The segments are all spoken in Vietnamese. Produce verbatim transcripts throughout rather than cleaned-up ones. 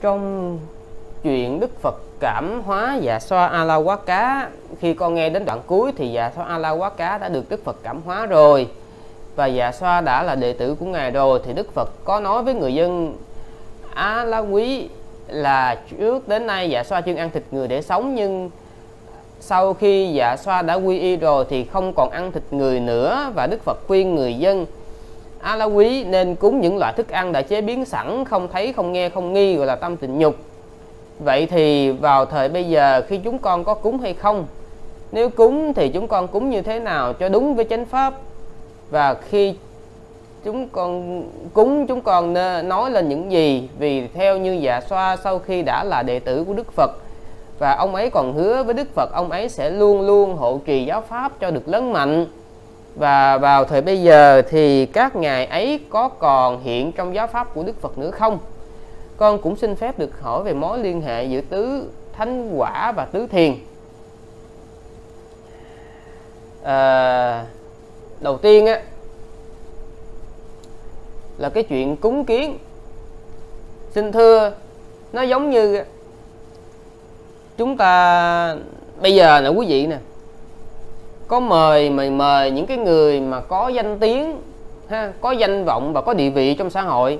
Trong chuyện Đức Phật cảm hóa dạ xoa Āḷavaka, khi con nghe đến đoạn cuối thì dạ xoa Āḷavaka đã được Đức Phật cảm hóa rồi, và dạ xoa đã là đệ tử của Ngài rồi. Thì Đức Phật có nói với người dân Á La Quý là trước đến nay dạ xoa chuyên ăn thịt người để sống, nhưng sau khi dạ xoa đã quy y rồi thì không còn ăn thịt người nữa. Và Đức Phật khuyên người dân Á La Quý nên cúng những loại thức ăn đã chế biến sẵn, không thấy, không nghe, không nghi, gọi là tâm tình nhục. Vậy thì vào thời bây giờ khi chúng con có cúng hay không? Nếu cúng thì chúng con cúng như thế nào cho đúng với chánh pháp? Và khi chúng con cúng, chúng con nói lên những gì? Vì theo như dạ xoa, sau khi đã là đệ tử của Đức Phật, và ông ấy còn hứa với Đức Phật ông ấy sẽ luôn luôn hộ trì giáo pháp cho được lớn mạnh. Và vào thời bây giờ thì các ngài ấy có còn hiện trong giáo pháp của Đức Phật nữa không? Con cũng xin phép được hỏi về mối liên hệ giữa Tứ Thánh Quả và Tứ Thiền. À, đầu tiên á, là cái chuyện cúng kiến. Xin thưa, nó giống như chúng ta bây giờ nè quý vị nè, có mời mời mời những cái người mà có danh tiếng ha, có danh vọng và có địa vị trong xã hội.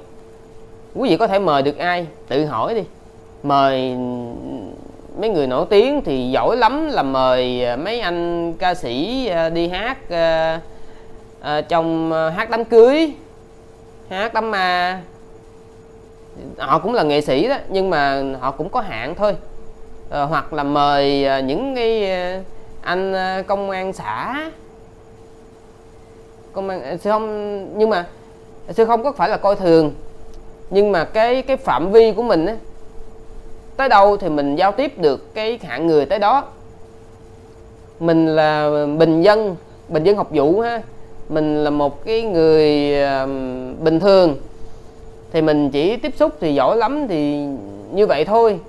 Quý vị có thể mời được ai? Tự hỏi đi. Mời mấy người nổi tiếng thì giỏi lắm là mời mấy anh ca sĩ đi hát trong hát đám cưới, hát đám ma. Họ cũng là nghệ sĩ đó, nhưng mà họ cũng có hạn thôi. Hoặc là mời những cái anh công an xã, công an sư không, nhưng mà sư không có phải là coi thường, nhưng mà cái cái phạm vi của mình á, tới đâu thì mình giao tiếp được cái hạng người tới đó. Mình là bình dân, bình dân học vụ ha, mình là một cái người uh, bình thường, thì mình chỉ tiếp xúc thì giỏi lắm thì như vậy thôi.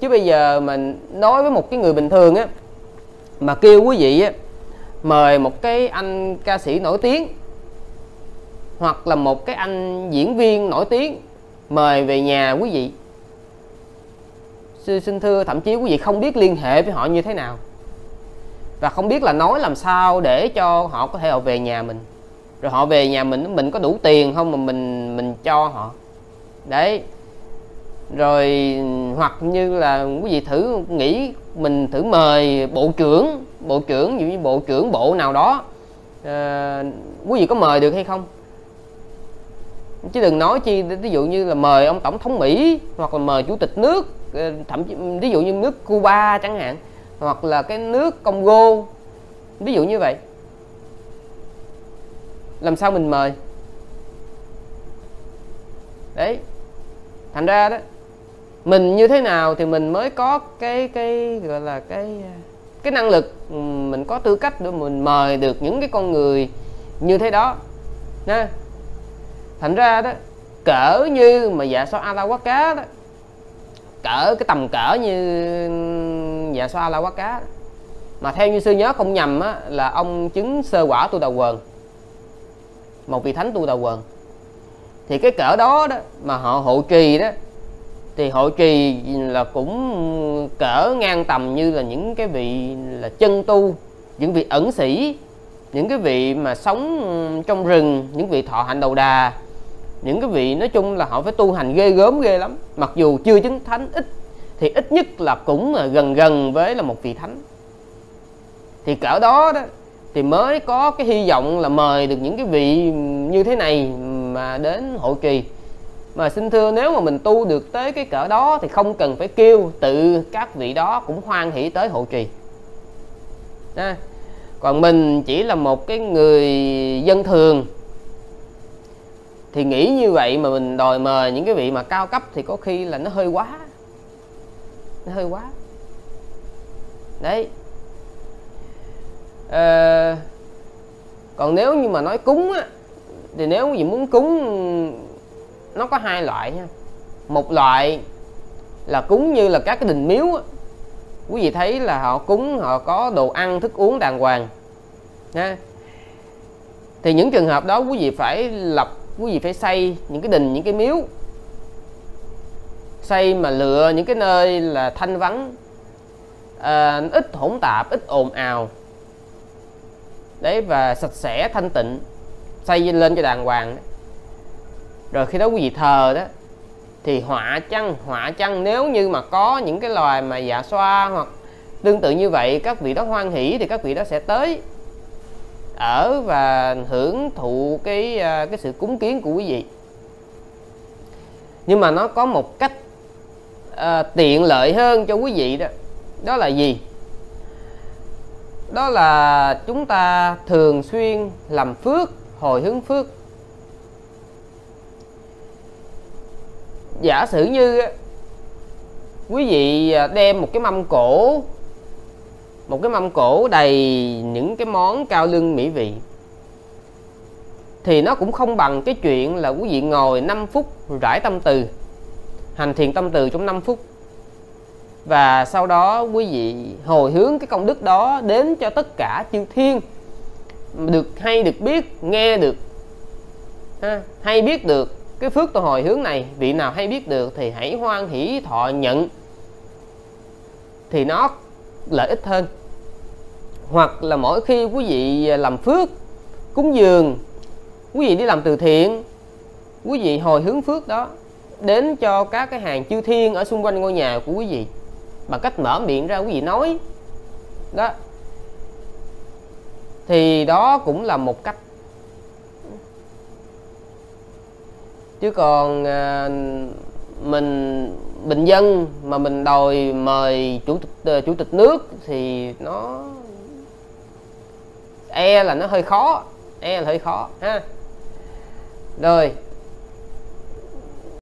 Chứ bây giờ mình nói với một cái người bình thường á, mà kêu quý vị á, mời một cái anh ca sĩ nổi tiếng hoặc là một cái anh diễn viên nổi tiếng, mời về nhà quý vị, xin thưa, thậm chí quý vị không biết liên hệ với họ như thế nào, và không biết là nói làm sao để cho họ có thể họ về nhà mình. Rồi họ về nhà mình, mình có đủ tiền không mà mình mình cho họ. Đấy. Rồi hoặc như là quý vị thử nghĩ, mình thử mời bộ trưởng, bộ trưởng, như bộ trưởng bộ nào đó, à, quý vị có mời được hay không? Chứ đừng nói chi ví dụ như là mời ông tổng thống Mỹ, hoặc là mời chủ tịch nước, thậm chí ví dụ như nước Cuba chẳng hạn, hoặc là cái nước Congo, ví dụ như vậy. Làm sao mình mời? Đấy. Thành ra đó, mình như thế nào thì mình mới có cái cái gọi là cái cái năng lực, mình có tư cách để mình mời được những cái con người như thế đó nha. Thành ra đó, cỡ như mà dạ xoa Āḷavaka đó, cỡ cái tầm cỡ như dạ xoa Āḷavaka, mà theo như sư nhớ không nhầm á, là ông chứng sơ quả Tu Đà Quần, một vị thánh Tu Đà Quần. Thì cái cỡ đó đó mà họ hộ trì đó, thì hộ trì là cũng cỡ ngang tầm như là những cái vị là chân tu, những vị ẩn sĩ, những cái vị mà sống trong rừng, những vị thọ hạnh đầu đà, những cái vị nói chung là họ phải tu hành ghê gớm ghê lắm. Mặc dù chưa chứng thánh ít, thì ít nhất là cũng là gần gần với là một vị thánh. Thì cỡ đó đó thì mới có cái hy vọng là mời được những cái vị như thế này mà đến hộ trì. Mà xin thưa, nếu mà mình tu được tới cái cỡ đó thì không cần phải kêu, tự các vị đó cũng hoan hỷ tới hộ trì. Nha. Còn mình chỉ là một cái người dân thường, thì nghĩ như vậy mà mình đòi mời những cái vị mà cao cấp thì có khi là nó hơi quá. Nó hơi quá. Đấy. À, còn nếu như mà nói cúng á, thì nếu gì muốn cúng, nó có hai loại nha. Một loại là cúng như là các cái đình miếu á, quý vị thấy là họ cúng, họ có đồ ăn thức uống đàng hoàng ha. Thì những trường hợp đó quý vị phải lập, quý vị phải xây những cái đình, những cái miếu xây mà lựa những cái nơi là thanh vắng, à, ít hỗn tạp, ít ồn ào đấy, và sạch sẽ thanh tịnh, xây lên cho đàng hoàng đó. Rồi khi đó quý vị thờ đó thì họa chăng họa chăng nếu như mà có những cái loài mà dạ xoa hoặc tương tự như vậy, các vị đó hoan hỷ thì các vị đó sẽ tới ở và hưởng thụ cái cái sự cúng kiến của quý vị. Nhưng mà nó có một cách à, tiện lợi hơn cho quý vị đó. Đó là gì? Đó là chúng ta thường xuyên làm phước, hồi hướng phước. Giả sử như quý vị đem một cái mâm cổ, một cái mâm cổ đầy những cái món cao lương mỹ vị, thì nó cũng không bằng cái chuyện là quý vị ngồi năm phút rải tâm từ, hành thiền tâm từ trong năm phút, và sau đó quý vị hồi hướng cái công đức đó đến cho tất cả chư thiên được hay, được biết, nghe được ha, hay biết được cái phước tôi hồi hướng này, vị nào hay biết được thì hãy hoan hỷ thọ nhận, thì nó lợi ích hơn. Hoặc là mỗi khi quý vị làm phước cúng dường, quý vị đi làm từ thiện, quý vị hồi hướng phước đó đến cho các cái hàng chư thiên ở xung quanh ngôi nhà của quý vị bằng cách mở miệng ra quý vị nói đó, thì đó cũng là một cách. Chứ còn à, mình bình dân mà mình đòi mời chủ tịch chủ tịch nước thì nó e là nó hơi khó, e là hơi khó ha. Rồi